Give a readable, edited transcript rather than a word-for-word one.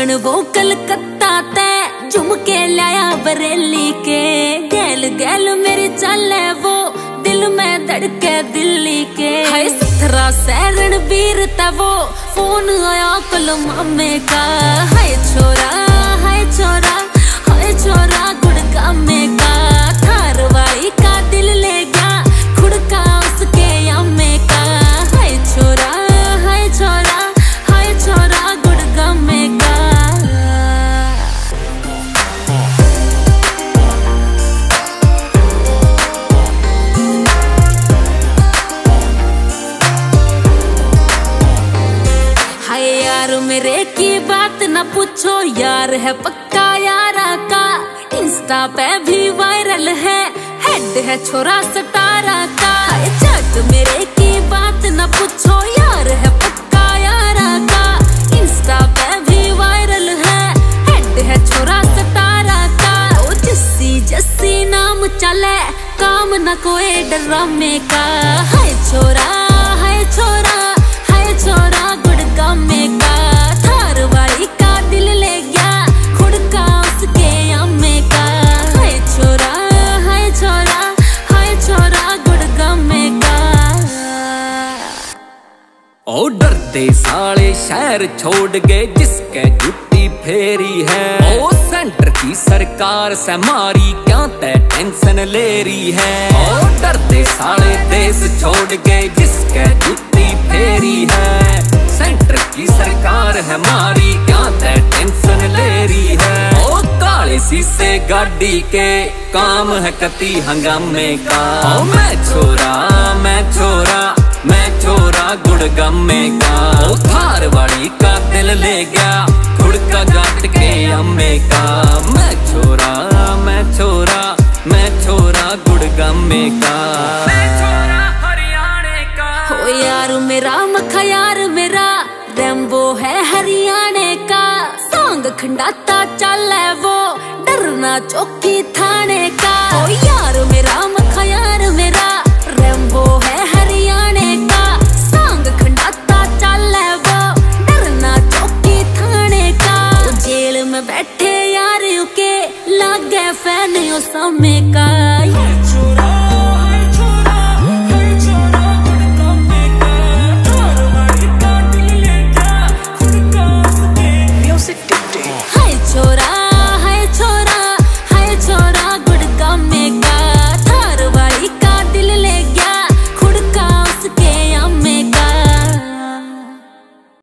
कंगन वो कलकत्ता ते झुमके लाया बरेली के, गैल गैल मेरी चल है वो दिल में धड़के दिल्ली के। हाय सतरा सैरण वीर तवो फोन आया कल मामे का। हाय छोरा हाय छोरा हाय छोरा गुड़का में का, थारवाड़ी का दिल ले गया खुड़का उसके अम्मे का। हाय छोरा हाय छोरा हाय छोरा गुड़का में का। मेरे की बात न पूछो यार है पक्का यारा का, इंस्टा पे भी वायरल है, हेड है छोरा सतारा का। चट मेरे की बात न पूछो यार है पक्का यारा का, इंस्टा पे भी वायरल है, हेड है छोरा सतारा का। ओ जस्सी जस्सी नाम चले काम न कोई ड्रामे का। हाय छोरा हाय छोरा हाय छोरा गुड़गांव में का, थारवाड़ी का दिल ले गया खुड़का उसके अम्मे का। हाय छोरा हाय छोरा गुड़गांव में का। ओ डरते साले शहर छोड़ गए जिसके जुटी फेरी है, ओ सेंटर की सरकार से मारी क्या ते टेंशन ले रही है। ओ डरते साले देश छोड़ गए जिसके जुटी फेरी है, सेंटर की सरकार है मारी क्या ते टेंशन ले रही है। ओ काले शीशे गाड़ी के काम है कती हंगामे का। ओ मैं छोरा मैं छोरा मैं छोरा गुड़गामे का, ओ थारवाड़ी का दिल ले गया खुड़का गाट के अम्मे का। मैं छोरा मैं छोरा मैं छोरा गुड़गामे का। यार मेरा मखा यार मेरा रेम्बो है हरियाणे का, सांग खंडाता चल है वो डरना चौकी थाने का। ओ यार मेरा मखा यार मेरा रेम्बो है हरियाणे का, सांग खंडाता चल है वो डरना चौकी थाने का। जेल में बैठे यार के लागे फैन यो समय का।